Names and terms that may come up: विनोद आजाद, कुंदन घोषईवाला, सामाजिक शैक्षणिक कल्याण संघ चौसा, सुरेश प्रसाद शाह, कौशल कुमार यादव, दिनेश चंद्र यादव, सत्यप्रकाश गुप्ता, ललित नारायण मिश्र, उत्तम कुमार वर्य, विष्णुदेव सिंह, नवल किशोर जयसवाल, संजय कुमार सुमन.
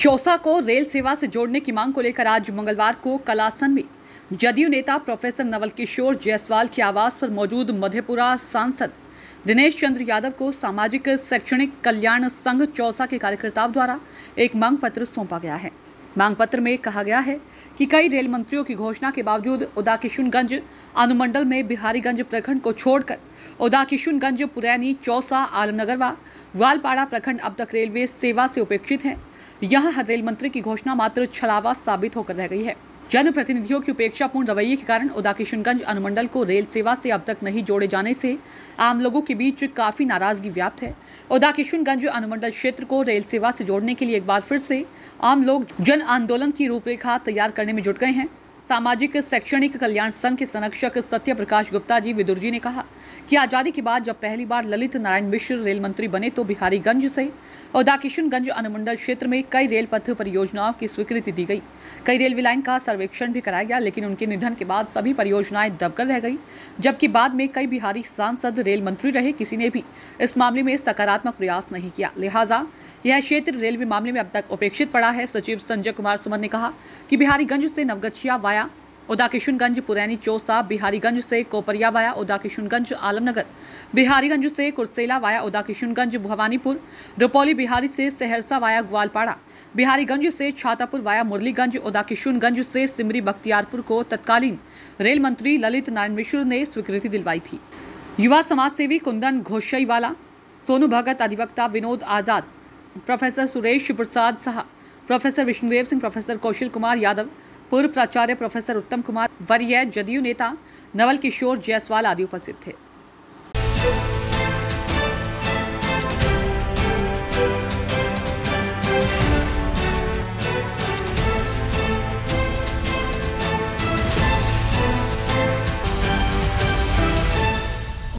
चौसा को रेल सेवा से जोड़ने की मांग को लेकर आज मंगलवार को कलासन में जदयू नेता प्रोफेसर नवल किशोर जयसवाल की आवास पर मौजूद मधेपुरा सांसद दिनेश चंद्र यादव को सामाजिक शैक्षणिक कल्याण संघ चौसा के कार्यकर्ताओं द्वारा एक मांग पत्र सौंपा गया है। मांग पत्र में कहा गया है कि कई रेल मंत्रियों की घोषणा के बावजूद उदाकिशुनगंज अनुमंडल में बिहारीगंज प्रखंड को छोड़कर उदाकिशुनगंज, पुरैनी, चौसा, आलमनगर व वालपाड़ा प्रखंड अब तक रेलवे सेवा से उपेक्षित हैं। यहां हर रेल मंत्री की घोषणा मात्र छलावा साबित होकर रह गई है। जनप्रतिनिधियों की उपेक्षापूर्ण रवैये के कारण उदाकिशुनगंज अनुमंडल को रेल सेवा से अब तक नहीं जोड़े जाने से आम लोगों के बीच काफ़ी नाराजगी व्याप्त है। उदाकिशुनगंज अनुमंडल क्षेत्र को रेल सेवा से जोड़ने के लिए एक बार फिर से आम लोग जन आंदोलन की रूपरेखा तैयार करने में जुट गए हैं। सामाजिक शैक्षणिक कल्याण संघ के संरक्षक सत्यप्रकाश गुप्ता जी विदुरजी ने कहा कि आज़ादी के बाद जब पहली बार ललित नारायण मिश्र रेल मंत्री बने तो बिहारीगंज से उदाकिशुनगंज अनुमंडल क्षेत्र में कई रेल पथ परियोजनाओं की स्वीकृति दी गई। कई रेलवे लाइन का सर्वेक्षण भी कराया गया, लेकिन उनके निधन के बाद सभी परियोजनाएं दबकर रह गई। जबकि बाद में कई बिहारी सांसद रेल मंत्री रहे, किसी ने भी इस मामले में सकारात्मक प्रयास नहीं किया। लिहाजा यह क्षेत्र रेलवे मामले में अब तक उपेक्षित पड़ा है। सचिव संजय कुमार सुमन ने कहा कि बिहारीगंज से नवगछिया उदाकिशुनगंज, पुरैनी, चौसा, बिहारीगंज से कोपरिया वाया उदाकिशुनगंज, आलमनगर, बिहारीगंज से कुर्सेला वाया उदाकिशुनगंज, भवानीपुर, रुपौली, बिहारी से सहरसा वाया ग्वालपाड़ा, बिहारीगंज से छातापुर वाया मुरलीगंज, उदाकिशुनगंज से सिमरी बख्तियारपुर को तत्कालीन रेल मंत्री ललित नारायण मिश्र ने स्वीकृति दिलवाई थी। युवा समाज सेवी कुंदन घोषईवाला, सोनू भगत, अधिवक्ता विनोद आजाद, professor सुरेश प्रसाद शाह, professor विष्णुदेव सिंह, professor कौशल कुमार यादव, पूर्व प्राचार्य प्रोफेसर उत्तम कुमार वर्य, जदयू नेता नवल किशोर जयसवाल आदि उपस्थित थे।